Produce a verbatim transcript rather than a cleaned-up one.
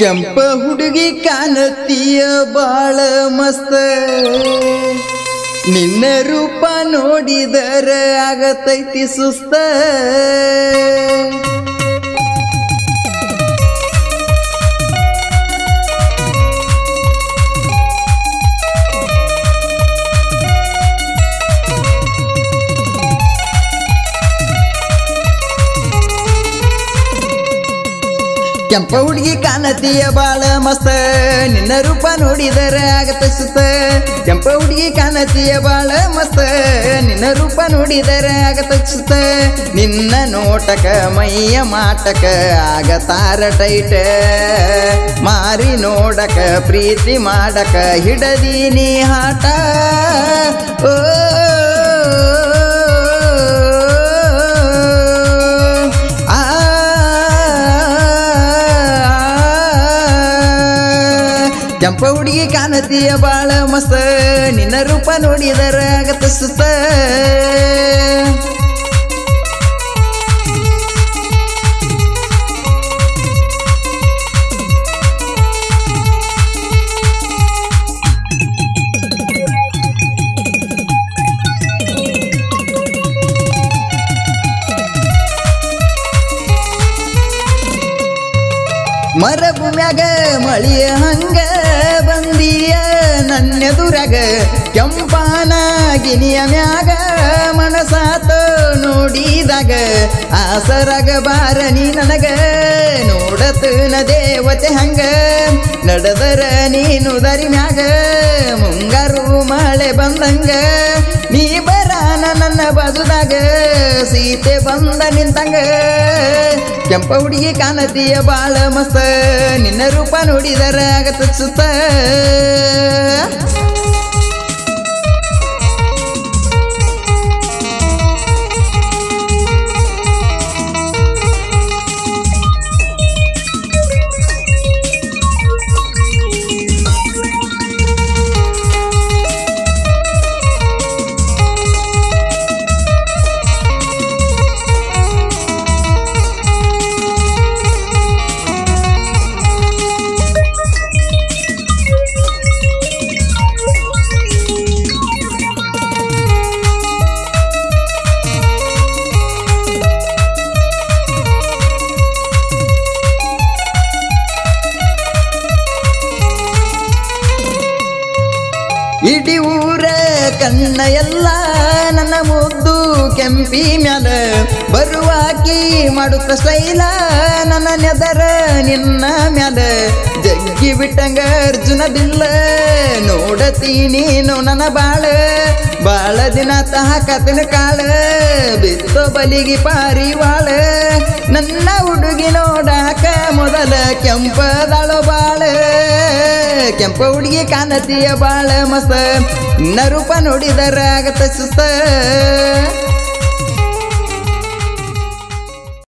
ಕೆಂಪ ಹುಡುಗಿ ಕಾಣತೀಯ ಬಾಳ ಮಸ್ತ ನಿನ್ನ ರೂಪ ನೋಡಿದರೆ ಆಗತೈತಿ ಸುಸ್ತ ಕೆಂಪ ಹುಡುಗಿ ಕಾಣತೀಯ ಬಾಳ ಮಸ್ತ ನಿನ್ನ ರೂಪ ನೋಡಿದರೆ ಆಗತ ಸುಸ್ತ ಕೆಂಪ ಹುಡುಗಿ ಕಾಣತೀಯ ಬಾಳ ಮಸ್ತ ನಿನ್ನ ರೂಪ ನೋಡಿದರೆ ಆಗತ ಸುಸ್ತ ನಿನ್ನ ನೋಟಕ ಮೈಯ ಮಾಟಕ ಆಗತಾರ ಟೈಟ ಮಾರಿ ನೋಡಕ ಪ್ರೀತಿ ಮಾಡಕ ಹಿಡದೀನಿ ಹಾಟ ಓ ಕೆಂಪ ಹುಡುಗಿ ಕಾಣತೀಯ ಬಾಳ ಮಸ್ತ ನಿನ್ನ ರೂಪ ನೋಡಿದರೆ ಆಗತ ಸುಸ್ತ ಮರ ಭೂಮ್ಯಾಗ ಮಳಿಯ ಹಂಗ ಬಂದಿಯ ನನ್ನೆದುರಾಗ ಕೆಂಪಾನ ಗಿನಿಯ ಮ್ಯಾಗ ಮನಸಾತ ನೋಡಿದಾಗ ಆಸರಾಗ ಬಾರ ನೀ ನನಗ ನೋಡತನ ದೇವತೆ ಹಂಗ ನಡೆದರ ನೀನು ದರಿ ಮ್ಯಾಗ ಮುಂಗಾರು ಮಳೆ ಬಂದಂಗ ನೀ ಬರಾನ ನನ್ನ ಬಾಜುದಾಗ ಸೀತೆ ಬಂದ ನಿಂತಂಗ ಕೆಂಪ ಹುಡುಗಿ ಕಾಣತೀಯ ಬಾಳ ಮಸ್ತ ನಿನ್ನ ರೂಪ ನೋಡಿದರೆ ಆಗತ ಸುಸ್ತ ಇಡೀ ಊರ ಕಣ್ಣ ಎಲ್ಲ ನನ್ನ ಮುದ್ದು ಕೆಂಪಿ ಮ್ಯಾಲ ಬರುವಾಕಿ ಮಾಡು ಕಷ್ಟ ಇಲ್ಲ ನನ್ನ ನೆದರ ನಿನ್ನ ಮ್ಯಾಲ ಜಗ್ಗಿ ಬಿಟ್ಟಂಗ ಅರ್ಜುನ ಬಿಲ್ಲ ನೋಡತೀನಿ ನೀನು ನನ್ನ ಬಾಳ ಬಾಳ ದಿನ ತಾಕತಿನ ಕಾಳ ಬಿತ್ತೋ ಬಲಿಗಿ ಪಾರಿವಾಳ ನನ್ನ ಹುಡುಗಿ ನೋಡಾಕ ಮೊದಲ ಕೆಂಪದಾಳೋ ಬಾಳ ಕೆಂಪ ಹುಡುಗಿ ಕಾಣತೀಯ ಬಾಳ ಮಸ್ತ ನಿನ್ನ ರೂಪ ನೋಡಿದರೆ ಆಗತ ಸುಸ್ತ